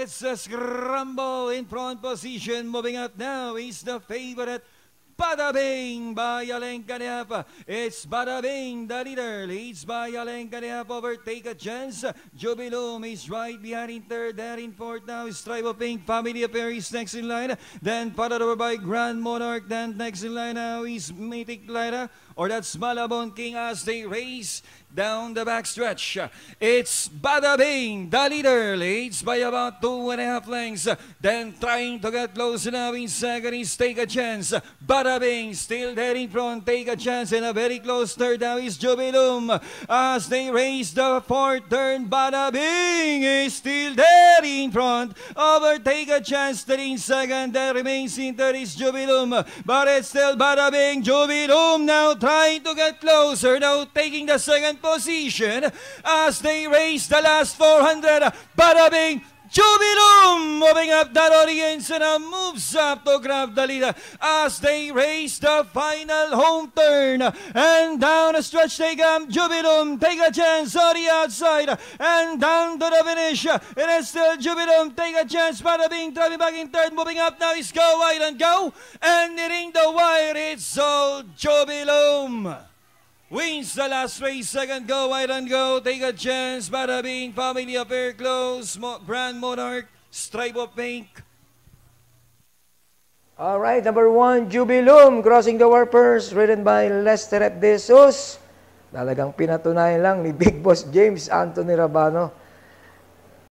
It's a scramble in front position. Moving up now is the favorite, Bada-bing by Alenca. It's Bada-bing, the leader, leads by Alenca. Overtake a chance. Jubilum is right behind in third. There in fourth now is Tribal Pink. Family Affair is next in line. Then followed over by Grand Monarch. Then next in line now is Mythic Lina, or that's Malabon King, as they race down the backstretch. It's Bada-bing, the leader, leads by about 2.5 lengths. Then trying to get close now in second is Take a Chance. Bada-bing still there in front, Take a Chance, and a very close third now is Jubilum. As they race the fourth turn, Bada-bing is still there in front. Over Take a Chance, then in second, that remains in third is Jubilum. But it's still Bada-bing. Jubilum now trying to get closer, now taking the second position as they race the last 400. Bada-bing, Jubilum moving up that audience and moves up to grab the lead as they race the final home turn. And down a stretch they come. Jubilum, Take a Chance on the outside and down to the finish. It is still Jubilum, Take a Chance. Bada-bing driving back in third. Moving up now is Go Wide and Go, and hitting the wire, it's all Jubilum. Wins the last race. Second, Go Wide and Go, Take a Chance, Bada-bing, Family Affair close, Grand Monarch, Stripe of Pink. All right, number 1, Jubilum, Crossing the Warpers, written by Lester F. De Jesus. Talagang pinatunay lang ni Big Boss James Anthony Rabano